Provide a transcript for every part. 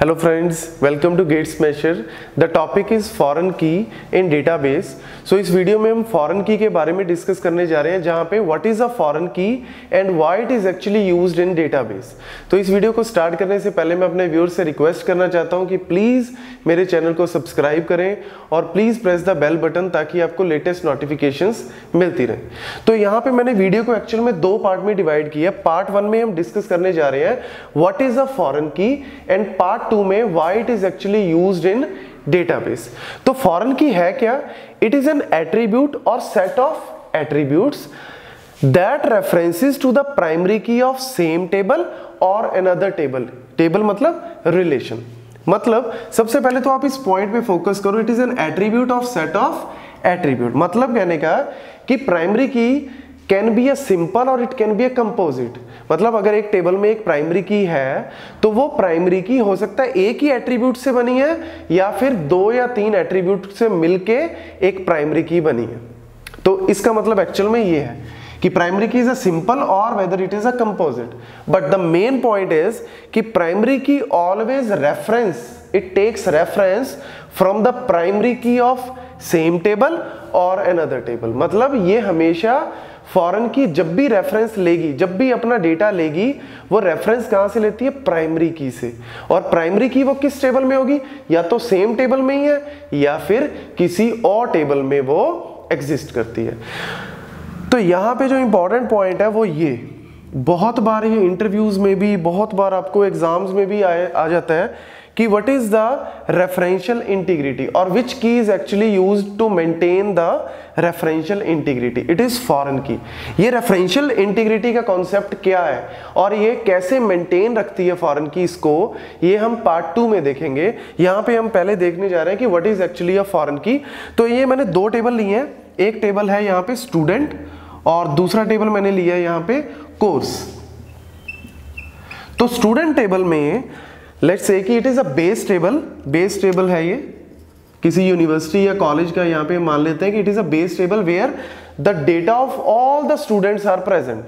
Hello friends, welcome to Gate Smasher. The topic is foreign key in database. So इस video में हम foreign key के बारे में डिस्कस करने जा रहे हैं, जहाँ पे what is a foreign key and why it is actually used in database. तो इस वीडियो को स्टार्ट करने से पहले मैं अपने व्यूअर्स से रिक्वेस्ट करना चाहता हूँ कि प्लीज़ मेरे चैनल को सब्सक्राइब करें और please press the bell button ताकि आपको लेटेस्ट नोटिफिकेशंस मिलती रहें. तो यहाँ पे मैंने वीडियो को एक्चुअल में दो पार्ट में डिवाइड किया. पार्ट वन में हम डिस्कस करने जा रहे हैं what is a foreign key and part two में why it is actually used in database. तो foreign key है क्या? It is an attribute or set of attributes that references to the primary key of same table or another table. Table मतलब relation. मतलब सबसे पहले तो आप इस पॉइंट पे फोकस करो. It is an attribute of set of attribute. मतलब कहने का कि primary key can be a simple और it can be a composite. मतलब अगर एक टेबल में एक प्राइमरी की है तो वो प्राइमरी की हो सकता है एक ही एट्रीब्यूट से बनी है या फिर दो या तीन एट्रीब्यूट से मिलके एक प्राइमरी की बनी है. तो इसका मतलब एक्चुअल में ये है कि primary key is a simple और whether it is a composite. But the main point is कि primary key always reference, it takes reference from the primary key of same table और अनदर टेबल. मतलब ये हमेशा foreign की जब भी reference लेगी, जब भी अपना डेटा लेगी, वो रेफरेंस कहाँ से लेती है? प्राइमरी की से. और प्राइमरी की वो किस टेबल में होगी? या तो सेम टेबल में ही है या फिर किसी और टेबल में वो एग्जिस्ट करती है. तो यहाँ पे जो इम्पोर्टेंट पॉइंट है वो ये, बहुत बार ये इंटरव्यूज में भी, बहुत बार आपको एग्जाम्स में भी आ जाता है कि what is the referential integrity और which key is actually use to maintain the referential integrity. It is foreign key. ये रेफरेंशियल इंटीग्रिटी का कॉन्सेप्ट क्या है और ये कैसे मेंटेन रखती है फॉरेन की, इसको ये हम पार्ट टू में देखेंगे. यहाँ पे हम पहले देखने जा रहे हैं कि what is actually a foreign key. तो ये मैंने दो टेबल लिए हैं. एक टेबल है यहाँ पे स्टूडेंट और दूसरा टेबल मैंने लिया है यहाँ पे कोर्स. तो स्टूडेंट टेबल में लेट्स से कि it is a base table. Base table है ये किसी यूनिवर्सिटी या कॉलेज का. यहाँ पे मान लेते हैं कि it is a base table where the data of all the students are present.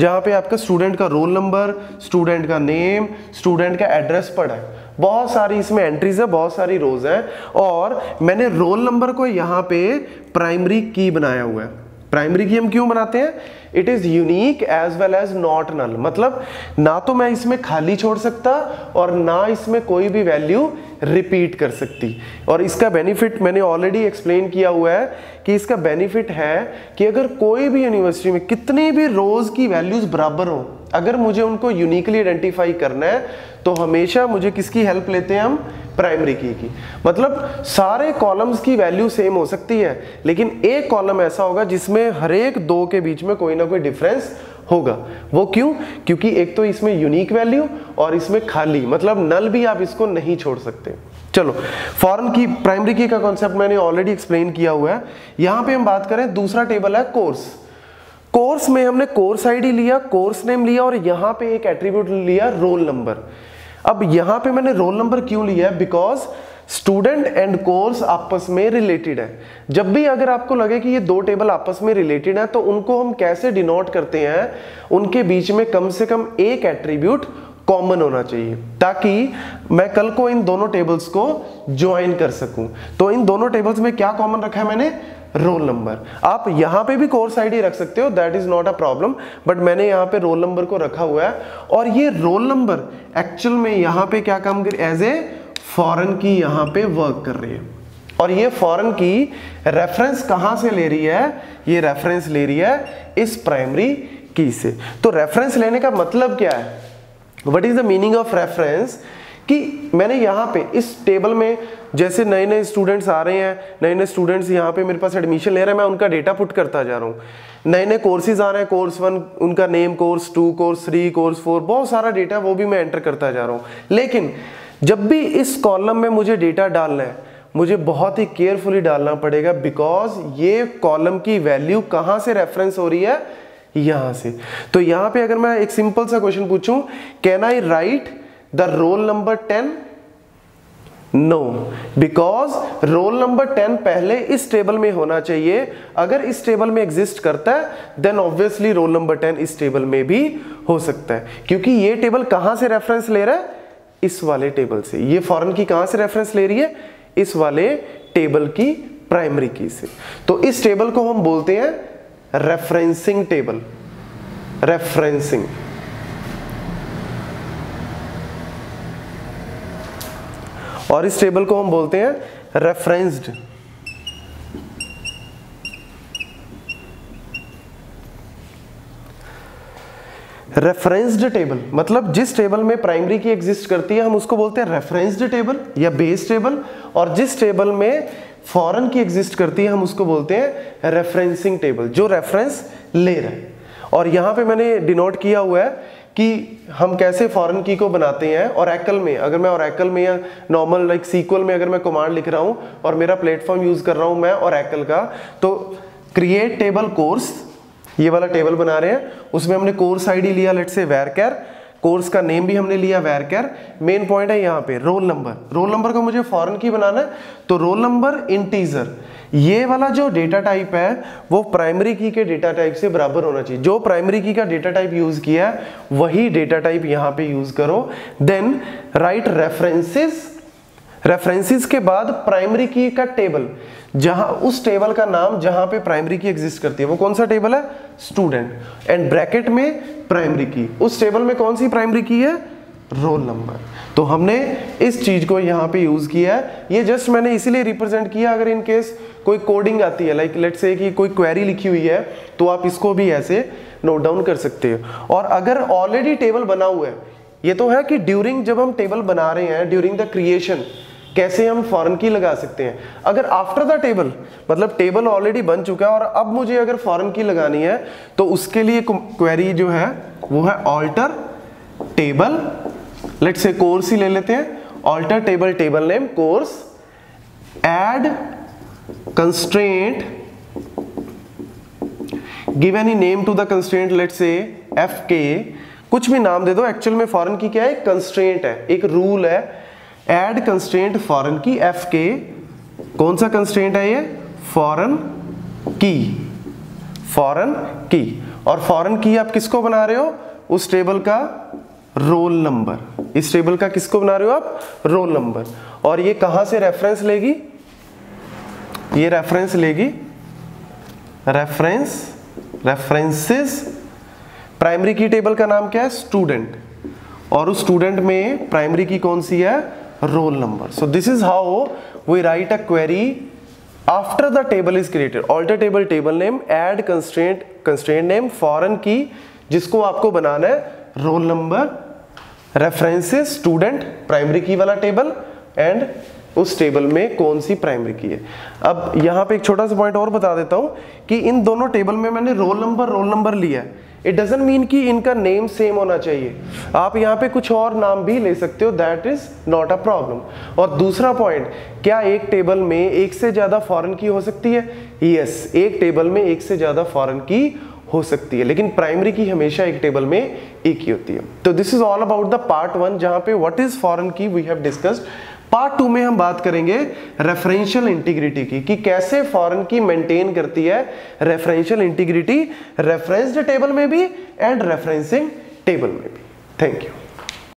जहाँ पे आपका स्टूडेंट का रोल नंबर, स्टूडेंट का नेम, स्टूडेंट का एड्रेस पड़ा है. बहुत सारी इसमें एंट्रीज है, बहुत सारी रोज है. और मैंने रोल नंबर को यहाँ पे प्राइमरी की बनाया हुआ है. प्राइमरी की हम क्यों बनाते हैं? It is unique as well as not null. मतलब ना तो मैं इसमें खाली छोड़ सकता और ना इसमें कोई भी वैल्यू रिपीट कर सकती. और इसका बेनिफिट मैंने ऑलरेडी एक्सप्लेन किया हुआ है कि इसका बेनिफिट है कि अगर कोई भी यूनिवर्सिटी में कितनी भी रोज की वैल्यूज बराबर हो, अगर मुझे उनको यूनिकली आइडेंटिफाई करना है तो हमेशा मुझे किसकी हेल्प लेते हैं हम? प्राइमरी की की. मतलब सारे कॉलम्स की वैल्यू सेम हो सकती है लेकिन एक कॉलम ऐसा होगा जिसमें हर एक दो के बीच में कोई ना कोई डिफरेंस होगा. वो क्यों? क्योंकि एक तो इसमें यूनिक वैल्यू और इसमें खाली, मतलब नल भी आप इसको नहीं छोड़ सकते. चलो, फॉरेन की प्राइमरी की का कॉन्सेप्ट मैंने ऑलरेडी एक्सप्लेन किया हुआ है. यहाँ पे हम बात करें, दूसरा टेबल है कोर्स. कोर्स में हमने कोर्स आईडी लिया, कोर्स नेम लिया और यहाँ पे एक एट्रीब्यूट लिया रोल नंबर. अब यहाँ पे मैंने रोल नंबर क्यों लिया है? बिकॉज स्टूडेंट एंड कोर्स आपस में रिलेटेड है. जब भी अगर आपको लगे कि ये दो टेबल आपस में रिलेटेड है तो उनको हम कैसे डिनोट करते हैं? उनके बीच में कम से कम एक एट्रीब्यूट कॉमन होना चाहिए ताकि मैं कल को इन दोनों टेबल्स को ज्वाइन कर सकूं. तो इन दोनों टेबल्स में क्या कॉमन रखा है मैंने? Roll number. आप यहाँ पे भी कोर्स आईडी रख सकते हो, that is not a problem, but मैंने यहाँ पे रोल नंबर को रखा हुआ है. और ये रोल नंबर एक्चुअल में यहाँ पे क्या काम कर, एज ए फॉरेन की यहाँ पे वर्क कर रही है. और ये फॉरेन की रेफरेंस कहाँ से ले रही है? ये रेफरेंस ले रही है इस प्राइमरी की से. तो रेफरेंस लेने का मतलब क्या है? What is the meaning of reference? कि मैंने यहाँ पे इस टेबल में जैसे नए नए स्टूडेंट्स आ रहे हैं, नए नए स्टूडेंट्स यहाँ पे मेरे पास एडमिशन ले रहे हैं, मैं उनका डेटा पुट करता जा रहा हूँ. नए नए कोर्सेज आ रहे हैं, कोर्स वन उनका name, course two, course three, course four, बहुत सारा डेटा वो भी मैं एंटर करता जा रहा हूँ. लेकिन जब भी इस कॉलम में मुझे डेटा डालना है, मुझे बहुत ही केयरफुली डालना पड़ेगा बिकॉज ये कॉलम की वैल्यू कहाँ से रेफरेंस हो रही है? यहाँ से. तो यहाँ पे अगर मैं एक सिंपल सा क्वेश्चन पूछूं, can I write the roll number 10? No, because roll number 10 पहले इस टेबल में होना चाहिए. अगर इस टेबल में एग्जिस्ट करता है देन ऑब्वियसली रोल नंबर 10 इस टेबल में भी हो सकता है, क्योंकि ये टेबल कहां से रेफरेंस ले रहा है? इस वाले टेबल से। ये फॉरेन की कहाँ से रेफरेंस ले रही है? इस वाले टेबल की प्राइमरी की से। तो इस टेबल को हम बोलते हैं रेफरेंसिंग टेबल। रेफरेंसिंग, और इस टेबल को हम बोलते हैं रेफरेंस्ड। रेफरेंस्ड टेबल मतलब जिस टेबल में प्राइमरी की एग्जिस्ट करती है हम उसको बोलते हैं रेफरेंस्ड टेबल या बेस टेबल, और जिस टेबल में फॉरेन की एग्जिस्ट करती है हम उसको बोलते हैं रेफरेंसिंग टेबल, जो रेफरेंस ले रहा है। और यहाँ पे मैंने डिनोट किया हुआ है कि हम कैसे फॉरेन की को बनाते हैं। ओरेकल में अगर मैं ओरेकल में या नॉर्मल लाइक सीक्वल में अगर मैं कमांड लिख रहा हूँ और मेरा प्लेटफॉर्म यूज़ कर रहा हूँ मैं ओरेकल का, तो क्रिएट टेबल कोर्स ये वाला टेबल बना रहे हैं, उसमें हमने कोर्स आईडी लिया लेट से वैरकेर, कोर्स का नेम भी हमने लिया वैरकेर। मेन पॉइंट है यहाँ पे रोल नंबर, रोल नंबर का मुझे फॉरेन की बनाना है तो रोल नंबर इंटीजर, ये वाला जो डेटा टाइप है वो प्राइमरी की के डेटा टाइप से बराबर होना चाहिए। जो प्राइमरी की का डेटा टाइप यूज किया है वही डेटा टाइप यहाँ पे यूज करो। देन राइट रेफरेंसेस, रेफरेंसेस के बाद प्राइमरी की का टेबल, जहां उस टेबल का नाम जहां पे प्राइमरी की एग्जिस्ट करती है वो कौन सा टेबल है? स्टूडेंट, एंड ब्रैकेट में प्राइमरी की। उस टेबल में कौन सी प्राइमरी की है? Roll number. तो हमने इस चीज को यहाँ पे यूज किया है। ये जस्ट मैंने इसीलिए रिप्रेजेंट किया, अगर इन केस कोई कोडिंग आती है लाइक लेट्स से कि कोई क्वेरी लिखी हुई है तो आप इसको भी ऐसे नोट डाउन कर सकते हो। और अगर ऑलरेडी टेबल बना हुआ है, ये तो है कि ड्यूरिंग जब हम टेबल बना रहे हैं ड्यूरिंग द क्रिएशन कैसे हम फॉरेन की लगा सकते हैं। अगर आफ्टर द टेबल मतलब टेबल ऑलरेडी बन चुका है और अब मुझे अगर फॉरेन की लगानी है तो उसके लिए क्वेरी जो है वो है alter table, let's say course ही ले लेते हैं, alter table table name course, add constraint give any name to the constraint let's say F K, कुछ भी नाम दे दो। एक्चुअल में फॉरेन की क्या है? कंस्ट्रेंट है, एक रूल है। Add constraint foreign key F K, कौन सा कंस्ट्रेंट है ये? फॉरेन की, फॉरेन की। और फॉरेन की आप किसको बना रहे हो? उस टेबल का रोल नंबर। इस टेबल का किसको बना रहे हो आप? Roll number. और ये कहां से रेफरेंस लेगी? ये रेफरेंस लेगी reference, references. Primary key table का नाम क्या है? स्टूडेंट, और उस स्टूडेंट में प्राइमरी की कौन सी है? Roll number. So this is how we write a query after the table is created. Alter table table name, add constraint constraint name, foreign key जिसको आपको बनाना है roll number, references, student, primary key वाला table, and उस table में कौन सी primary key है। अब यहाँ पे एक छोटा सा पॉइंट और बता देता हूँ कि इन दोनों टेबल में मैंने रोल नंबर लिया है। इट डजेंट मीन कि इनका नेम सेम होना चाहिए, आप यहाँ पे कुछ और नाम भी ले सकते हो, that is not a problem. और दूसरा पॉइंट, क्या एक टेबल में एक से ज़्यादा फॉरेन की हो सकती है? यस, एक टेबल में एक से ज़्यादा फॉरेन की हो सकती है, लेकिन प्राइमरी की हमेशा एक टेबल में एक ही होती है। तो this is all about the part one, जहाँ पे what is foreign key we have discussed. Part two में हम बात करेंगे रेफरेंशियल इंटीग्रिटी की, कि कैसे फॉरेन की मेंटेन करती है रेफरेंशियल इंटीग्रिटी, रेफरेंस्ड टेबल में भी एंड रेफरेंसिंग टेबल में भी। Thank you.